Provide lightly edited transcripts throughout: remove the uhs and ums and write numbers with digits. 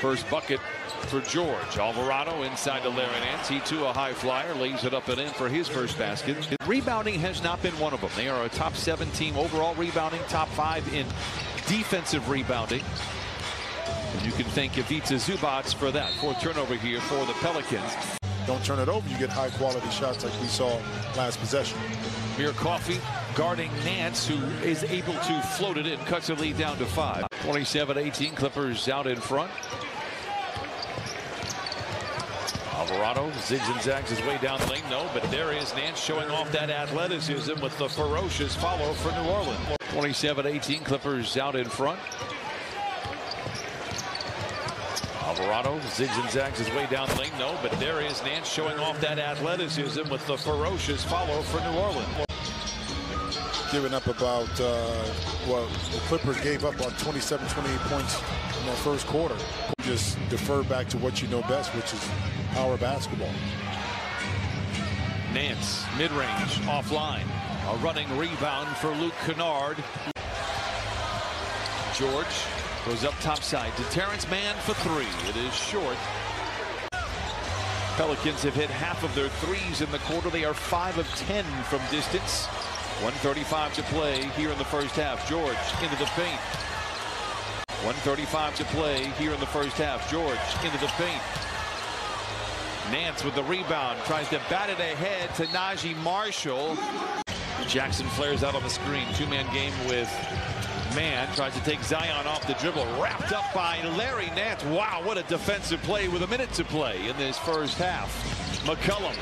First bucket for George. Alvarado inside to Larry Nance. He too a high flyer, lays it up and in for his first basket. Rebounding has not been one of them. They are a top 7 team overall rebounding, top 5 in defensive rebounding. And you can thank Ivica Zubac for that. 4th turnover here for the Pelicans. Don't turn it over. You get high quality shots like we saw last possession. Amir Coffey guarding Nance, who is able to float it in, cuts the lead down to 5. 27-18, Clippers out in front. Alvarado zigs and zags his way down the lane. No, but there is Nance showing off that athleticism with the ferocious follow for New Orleans. 27-18, Clippers out in front. Alvarado zigs and zags his way down the lane. No, but there is Nance showing off that athleticism with the ferocious follow for New Orleans. Giving up about, well, the Clippers gave up on 27, 28 points in that first quarter. Just defer back to what you know best, which is power basketball. Nance, mid-range, offline. A running rebound for Luke Kennard. George goes up topside to Terrence Mann for 3. It is short. Pelicans have hit half of their 3s in the quarter. They are 5 of 10 from distance. 1:35 to play here in the first half. George into the paint. 1:35 to play here in the first half. George into the paint. Nance with the rebound. Tries to bat it ahead to Naji Marshall. Jackson flares out on the screen. Two-man game with Mann. Tries to take Zion off the dribble. Wrapped up by Larry Nance. Wow, what a defensive play with a minute to play in this first half. McCollum.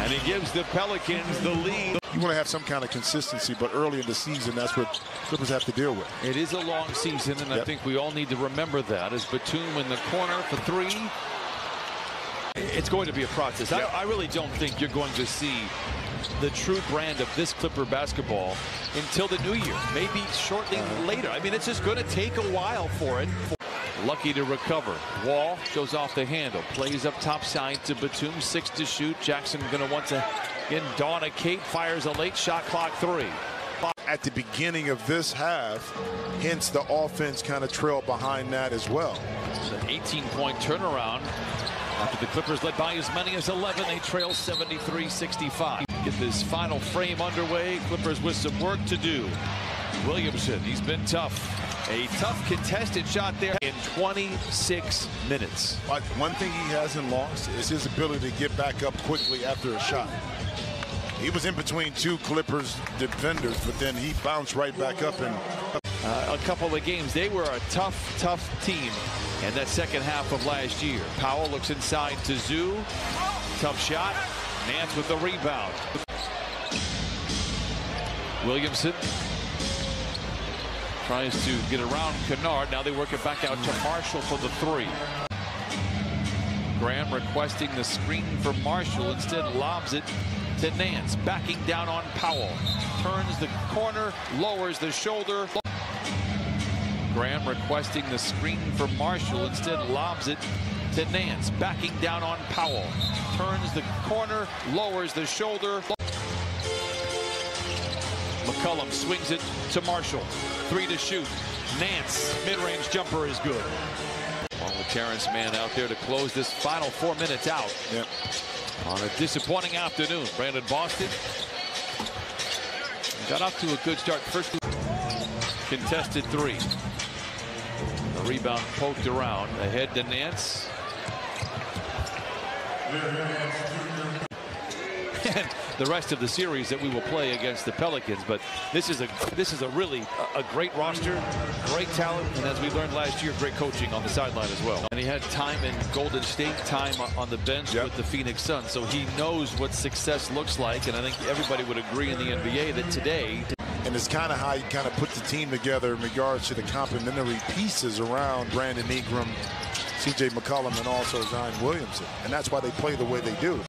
And he gives the Pelicans the lead. You want to have some kind of consistency, but early in the season, that's what Clippers have to deal with. It is a long season, and yep. I think we all need to remember that. As Batum in the corner for 3. It's going to be a process. Yep. I really don't think you're going to see the true brand of this Clipper basketball until the new year, maybe shortly later. I mean, it's just going to take a while for it. Lucky to recover. Wall goes off the handle, plays up top side to Batum, 6 to shoot. Jackson going to want to dawn a cape, fires a late shot clock 3. At the beginning of this half, hence the offense kind of trailed behind that as well. It's an 18-point turnaround. After the Clippers led by as many as 11, they trail 73-65. Get this final frame underway. Clippers with some work to do. Williamson, he's been tough. A tough contested shot there in 26 minutes. One thing he hasn't lost is his ability to get back up quickly after a shot. He was in between 2 Clippers defenders, but then he bounced right back up and... a couple of games. They were a tough, tough team in that second half of last year. Powell looks inside to Zoo. Tough shot. Nance with the rebound. Williamson tries to get around Kennard. Now they work it back out to Marshall for the 3. Graham requesting the screen for Marshall. Instead lobs it to Nance. Backing down on Powell. Turns the corner. Lowers the shoulder. Graham requesting the screen for Marshall. Instead lobs it to Nance. Backing down on Powell. Turns the corner. Lowers the shoulder. McCollum swings it to Marshall. 3 to shoot. Nance mid-range jumper is good. Along with Terrence Mann out there to close this final 4 minutes out. Yep. On a disappointing afternoon. Brandon Boston got off to a good start. First contested 3. The rebound poked around. Ahead to Nance. And the rest of the series that we will play against the Pelicans, but this is a really a great roster, great talent, and as we learned last year, great coaching on the sideline as well. And he had time in Golden State, time on the bench with the Phoenix Suns, so he knows what success looks like, and I think everybody would agree in the NBA that today. And it's kind of how you kind of put the team together in regards to the complementary pieces around Brandon Ingram, C.J. McCollum, and also Zion Williamson, and that's why they play the way they do.